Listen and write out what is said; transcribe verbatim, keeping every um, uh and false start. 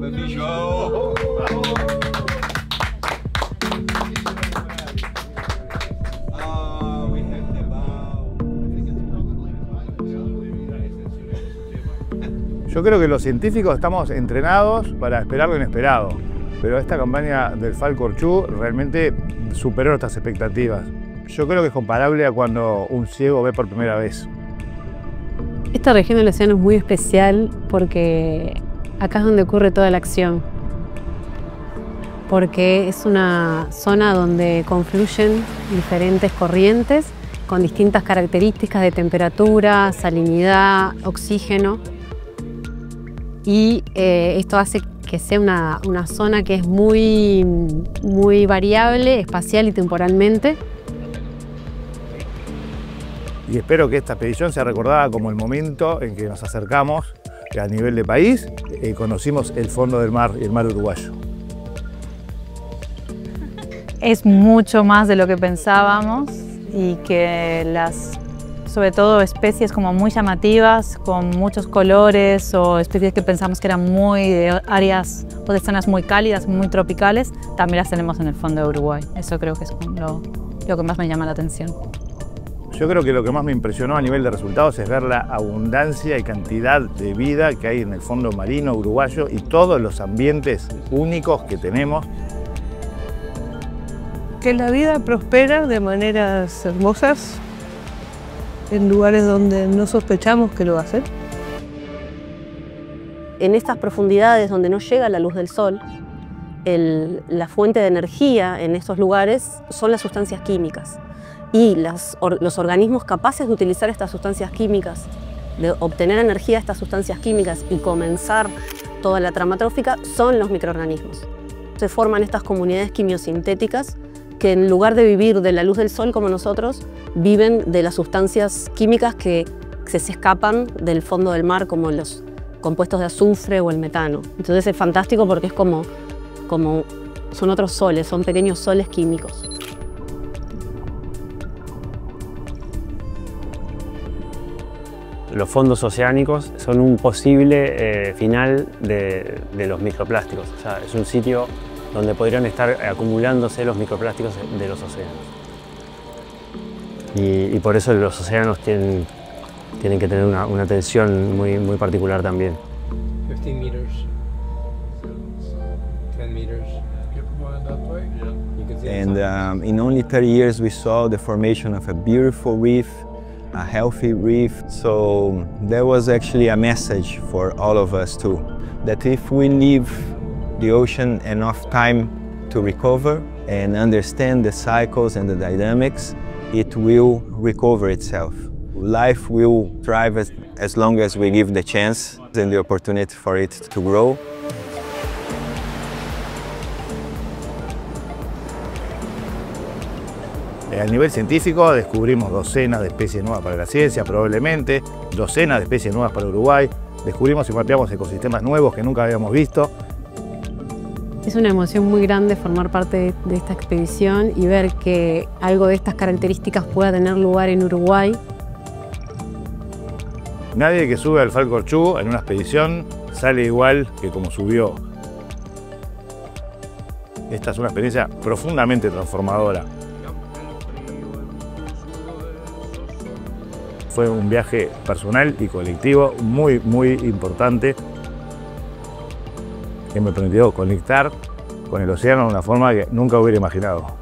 Pepillo. Yo creo que los científicos estamos entrenados para esperar lo inesperado, pero esta campaña del Falkor too realmente superó nuestras expectativas. Yo creo que es comparable a cuando un ciego ve por primera vez. Esta región del océano es muy especial porque acá es donde ocurre toda la acción, porque es una zona donde confluyen diferentes corrientes con distintas características de temperatura, salinidad, oxígeno. Y eh, esto hace que sea una, una zona que es muy, muy variable, espacial y temporalmente. Y espero que esta expedición sea recordada como el momento en que nos acercamos a nivel de país y eh, conocimos el fondo del mar y el mar uruguayo. Es mucho más de lo que pensábamos y que las... sobre todo especies como muy llamativas, con muchos colores o especies que pensamos que eran muy de áreas o de zonas muy cálidas, muy tropicales, también las tenemos en el fondo de Uruguay. Eso creo que es lo, lo que más me llama la atención. Yo creo que lo que más me impresionó a nivel de resultados es ver la abundancia y cantidad de vida que hay en el fondo marino uruguayo y todos los ambientes únicos que tenemos. Que la vida prospera de maneras hermosas, en lugares donde no sospechamos que lo va a hacer. En estas profundidades donde no llega la luz del sol, el, la fuente de energía en estos lugares son las sustancias químicas y las, or, los organismos capaces de utilizar estas sustancias químicas, de obtener energía de estas sustancias químicas y comenzar toda la trama trófica son los microorganismos. Se forman estas comunidades quimiosintéticas que en lugar de vivir de la luz del sol como nosotros, viven de las sustancias químicas que se escapan del fondo del mar, como los compuestos de azufre o el metano. Entonces es fantástico porque es como, como son otros soles, son pequeños soles químicos. Los fondos oceánicos son un posible eh, final de, de los microplásticos. O sea, es un sitio donde podrían estar acumulándose los microplásticos de los océanos. Y, y por eso los océanos tienen, tienen que tener una, una atención muy, muy particular también. quince meters, ten meters. And um, in only thirty years we saw the formation of a beautiful reef, a healthy reef. So there was actually a message for all of us too, that if we live the ocean enough time to recover and understand the cycles and the dynamics, it will recover itself. Life will thrive as, as long as we give the chance and the opportunity for it to grow. A nivel científico descubrimos docenas de especies nuevas para la ciencia, probablemente, docenas de especies nuevas para Uruguay. Descubrimos y mapeamos ecosistemas nuevos que nunca habíamos visto. Es una emoción muy grande formar parte de esta expedición y ver que algo de estas características pueda tener lugar en Uruguay. Nadie que sube al Falkor too en una expedición sale igual que como subió. Esta es una experiencia profundamente transformadora. Fue un viaje personal y colectivo muy, muy importante, que me permitió conectar con el océano de una forma que nunca hubiera imaginado.